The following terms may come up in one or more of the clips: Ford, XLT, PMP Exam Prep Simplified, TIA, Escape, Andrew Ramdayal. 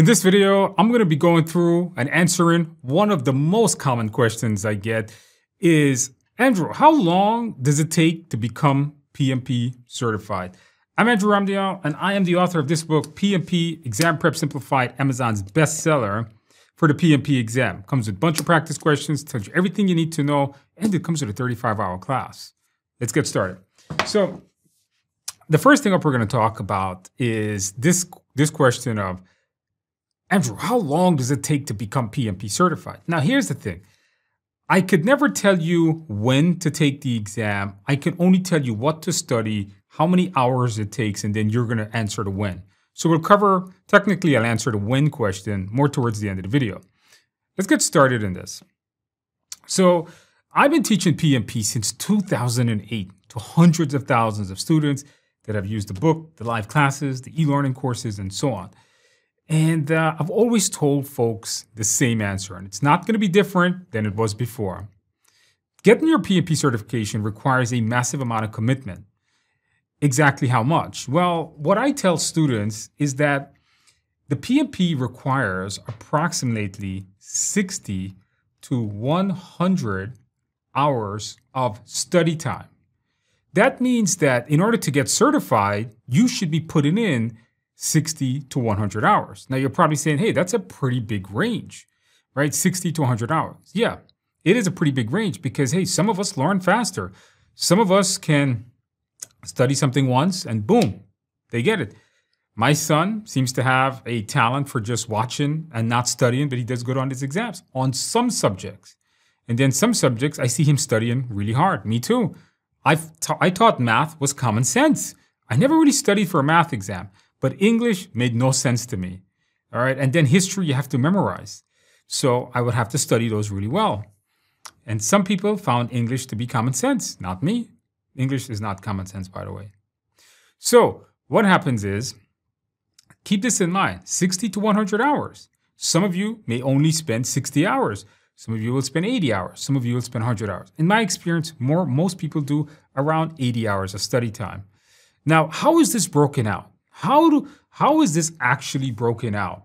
In this video, I'm going to be going through and answering one of the most common questions I get is, Andrew, how long does it take to become PMP certified? I'm Andrew Ramdayal, and I am the author of this book, PMP Exam Prep Simplified, Amazon's bestseller for the PMP exam. It comes with a bunch of practice questions, tells you everything you need to know, and it comes with a 35-hour class. Let's get started. So the first thing up we're going to talk about is this question of, Andrew, how long does it take to become PMP certified? Now, here's the thing. I could never tell you when to take the exam. I can only tell you what to study, how many hours it takes, and then you're going to answer the when. So we'll cover, technically, I'll answer the when question more towards the end of the video. Let's get started in this. So I've been teaching PMP since 2008 to hundreds of thousands of students that have used the book, the live classes, the e-learning courses, and so on. And I've always told folks the same answer, and it's not going to be different than it was before. Getting your PMP certification requires a massive amount of commitment. Exactly how much? Well, what I tell students is that the PMP requires approximately 60 to 100 hours of study time. That means that in order to get certified, you should be putting in 60 to 100 hours. Now you're probably saying, hey, that's a pretty big range, right? 60 to 100 hours. Yeah, it is a pretty big range because, hey, some of us learn faster. Some of us can study something once and boom, they get it. My son seems to have a talent for just watching and not studying, but he does good on his exams on some subjects. And then some subjects, I see him studying really hard. Me too. I taught math was common sense. I never really studied for a math exam. But English made no sense to me, all right? And then history you have to memorize. So I would have to study those really well. And some people found English to be common sense, not me. English is not common sense, by the way. So what happens is, keep this in mind, 60 to 100 hours. Some of you may only spend 60 hours. Some of you will spend 80 hours. Some of you will spend 100 hours. In my experience, most people do around 80 hours of study time. Now, how is this broken out? How is this actually broken out?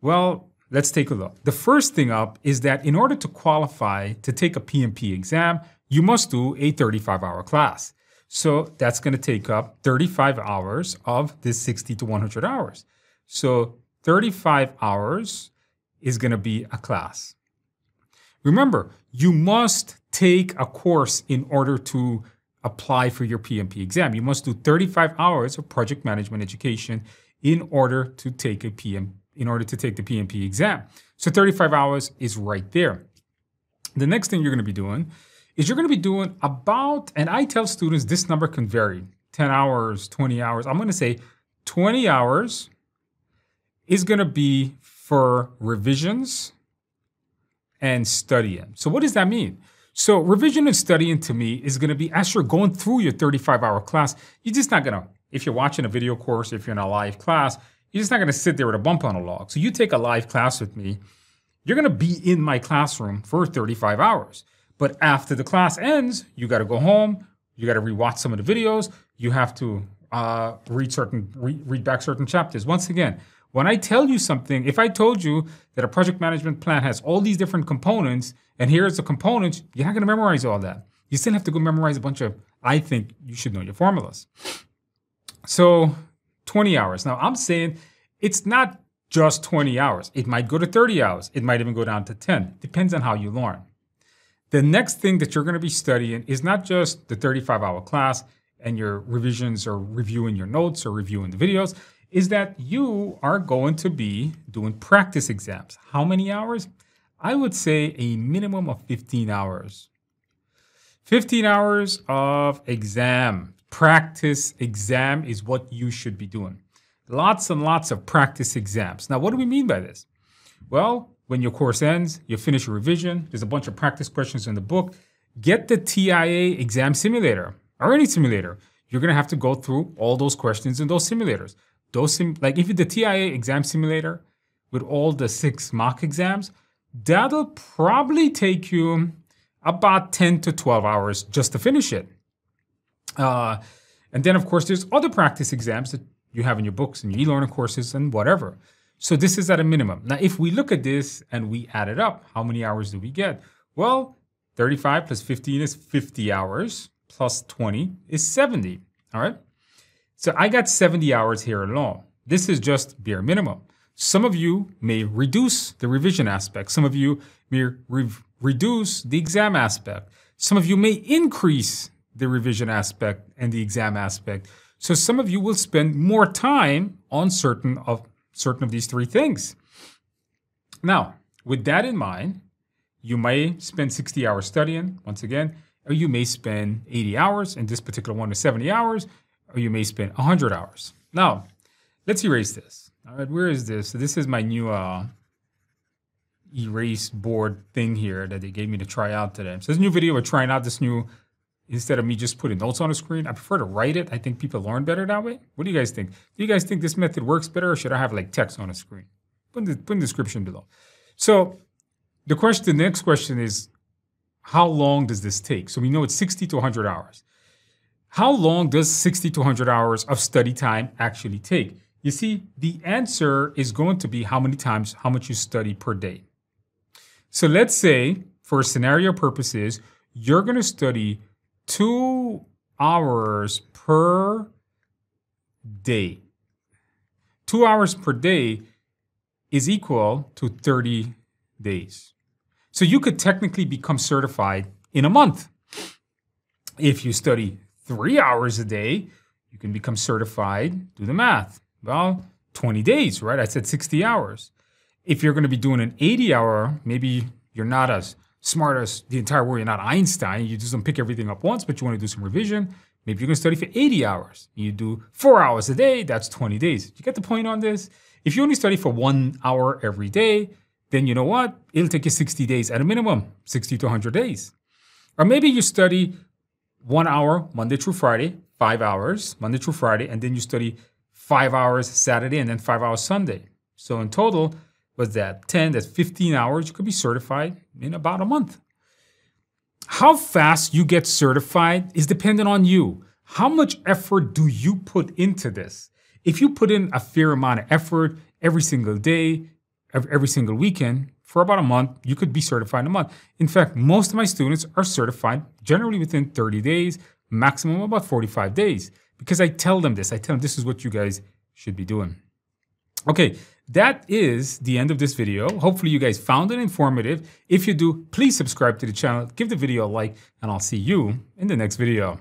Well, let's take a look. The first thing up is that in order to qualify to take a PMP exam, you must do a 35-hour class. So that's going to take up 35 hours of this 60 to 100 hours. So 35 hours is going to be a class. Remember, you must take a course in order to apply for your PMP exam. You must do 35 hours of project management education in order to take the PMP exam. So 35 hours is right there. The next thing you're going to be doing is you're going to be doing about, and I tell students this number can vary, 10 hours, 20 hours. I'm going to say 20 hours is going to be for revisions and studying. So what does that mean? So revision and studying to me is going to be, as you're going through your 35-hour class, you're just not going to, if you're watching a video course, if you're in a live class, you're just not going to sit there with a bump on a log. So you take a live class with me, you're going to be in my classroom for 35 hours. But after the class ends, you got to go home, you got to rewatch some of the videos, you have to read back certain chapters. Once again, when I tell you something, if I told you that a project management plan has all these different components, and here's the components, you're not going to memorize all that. You still have to go memorize a bunch of, I think you should know your formulas. So 20 hours. Now I'm saying it's not just 20 hours. It might go to 30 hours. It might even go down to 10. Depends on how you learn. The next thing that you're going to be studying is not just the 35-hour class and your revisions or reviewing your notes or reviewing the videos, is that you are going to be doing practice exams. How many hours? I would say a minimum of 15 hours. 15 hours of exam. Practice exam is what you should be doing. Lots and lots of practice exams. Now, what do we mean by this? Well, when your course ends, you finish your revision, there's a bunch of practice questions in the book. Get the TIA exam simulator or any simulator. You're gonna have to go through all those questions in those simulators. Like if you did the TIA exam simulator with all the 6 mock exams, that'll probably take you about 10 to 12 hours just to finish it. And then, of course, there's other practice exams that you have in your books and your e-learning courses and whatever. So this is at a minimum. Now, if we look at this and we add it up, how many hours do we get? Well, 35 plus 15 is 50 hours, plus 20 is 70, all right? So I got 70 hours here alone. This is just bare minimum. Some of you may reduce the revision aspect. Some of you may reduce the exam aspect. Some of you may increase the revision aspect and the exam aspect. So some of you will spend more time on certain of these three things. Now, with that in mind, you may spend 60 hours studying, once again, or you may spend 80 hours, and this particular one is 70 hours, or you may spend 100 hours. Now, let's erase this. All right, where is this? So this is my new erase board thing here that they gave me to try out today. So this new video, we're trying out this new, instead of me just putting notes on the screen, I prefer to write it. I think people learn better that way. What do you guys think? Do you guys think this method works better, or should I have like text on a screen? Put in the description below. So the question, the next question is, how long does this take? So we know it's 60 to 100 hours. How long does 60 to 100 hours of study time actually take? You see, the answer is going to be how many times, how much you study per day. So let's say, for scenario purposes, you're going to study 2 hours per day. 2 hours per day is equal to 30 days. So you could technically become certified in a month. If you study 3 hours a day, you can become certified, do the math. Well, 20 days, right? I said 60 hours. If you're going to be doing an 80-hour, maybe you're not as smart as the entire world, you're not Einstein, you just don't pick everything up once, but you want to do some revision. Maybe you're going to study for 80 hours. You do 4 hours a day, that's 20 days. You get the point on this? If you only study for 1 hour every day, then you know what? It'll take you 60 days at a minimum, 60 to 100 days. Or maybe you study 1 hour Monday through Friday, 5 hours Monday through Friday, and then you study 5 hours Saturday and then 5 hours Sunday. So in total, was that 10, that's 15 hours. You could be certified in about a month. How fast you get certified is dependent on you. How much effort do you put into this? If you put in a fair amount of effort every single day, every single weekend, for about a month, you could be certified in a month. In fact, most of my students are certified generally within 30 days, maximum about 45 days. Because I tell them this. I tell them this is what you guys should be doing. Okay, that is the end of this video. Hopefully you guys found it informative. If you do, please subscribe to the channel, give the video a like, and I'll see you in the next video.